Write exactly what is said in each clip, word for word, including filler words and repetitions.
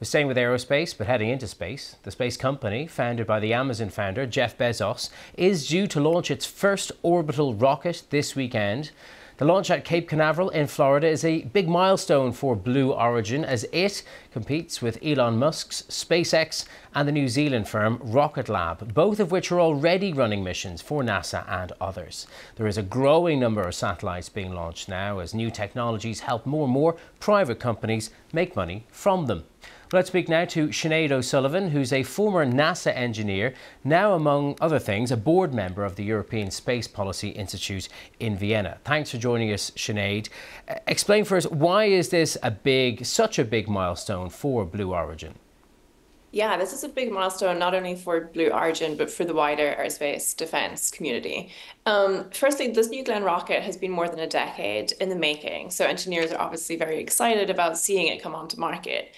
We're staying with aerospace, but heading into space. The space company, founded by the Amazon founder Jeff Bezos, is due to launch its first orbital rocket this weekend. The launch at Cape Canaveral in Florida is a big milestone for Blue Origin, as it competes with Elon Musk's SpaceX and the New Zealand firm Rocket Lab, both of which are already running missions for NASA and others. There is a growing number of satellites being launched now, as new technologies help more and more private companies make money from them. Let's speak now to Sinead O'Sullivan, who's a former NASA engineer, now among other things a board member of the European Space Policy Institute in Vienna. Thanks for joining us, Sinead. Uh, explain for us, why is this a big, such a big milestone for Blue Origin? Yeah, this is a big milestone, not only for Blue Origin, but for the wider aerospace defense community. Um, firstly, this new Glenn rocket has been more than a decade in the making, so engineers are obviously very excited about seeing it come onto market.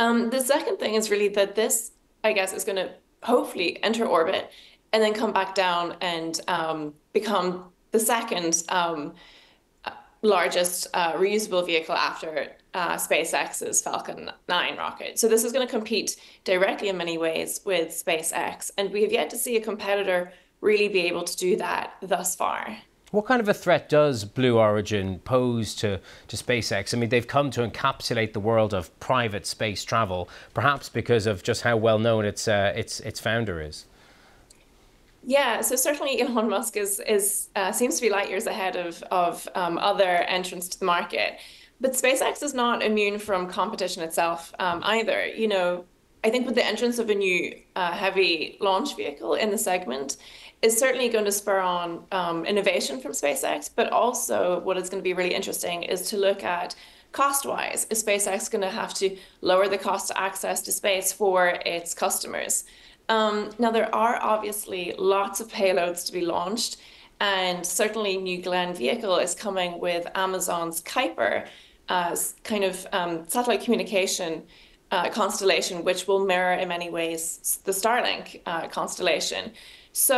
Um, the second thing is really that this, I guess, is going to hopefully enter orbit and then come back down and um, become the second um, largest uh, reusable vehicle after uh, SpaceX's Falcon nine rocket. So this is going to compete directly in many ways with SpaceX, and we have yet to see a competitor really be able to do that thus far. What kind of a threat does Blue Origin pose to, to SpaceX? I mean, they've come to encapsulate the world of private space travel, perhaps because of just how well known its uh, its its founder is. Yeah, so certainly Elon Musk is is uh, seems to be light years ahead of of um, other entrants to the market, but SpaceX is not immune from competition itself um, either. You know, I think with the entrance of a new uh, heavy launch vehicle in the segment is certainly going to spur on um, innovation from SpaceX, but also what is going to be really interesting is to look at cost-wise. Is SpaceX going to have to lower the cost to access to space for its customers? Um, now, there are obviously lots of payloads to be launched, and certainly New Glenn vehicle is coming with Amazon's Kuiper uh, kind of um, satellite communication Uh, constellation, which will mirror in many ways the Starlink uh, constellation. So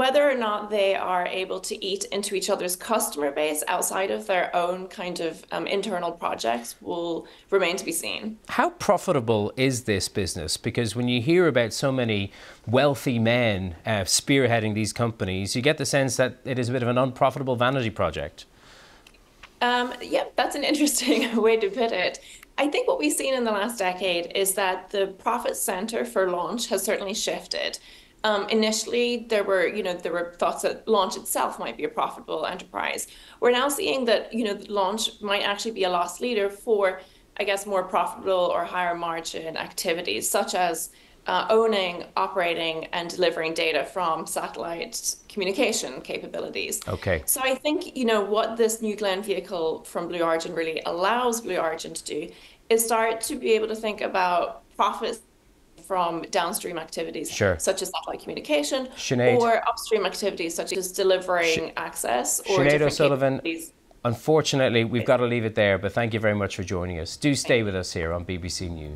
whether or not they are able to eat into each other's customer base outside of their own kind of um, internal projects will remain to be seen. How profitable is this business? Because when you hear about so many wealthy men uh, spearheading these companies, you get the sense that it is a bit of an unprofitable vanity project. Um, yeah, that's an interesting way to put it. I think what we've seen in the last decade is that the profit center for launch has certainly shifted. Um, initially, there were, you know, there were thoughts that launch itself might be a profitable enterprise. We're now seeing that, you know, launch might actually be a loss leader for, I guess, more profitable or higher margin activities, such as uh, owning, operating, and delivering data from satellite communication capabilities. Okay. So I think, you know, what this New Glenn vehicle from Blue Origin really allows Blue Origin to do is start to be able to think about profits from downstream activities, sure, such as satellite communication, Sinead, or upstream activities such as delivering Sh access or Sinead O'Sullivan, unfortunately, we've got to leave it there, but thank you very much for joining us. Do stay with us here on B B C News.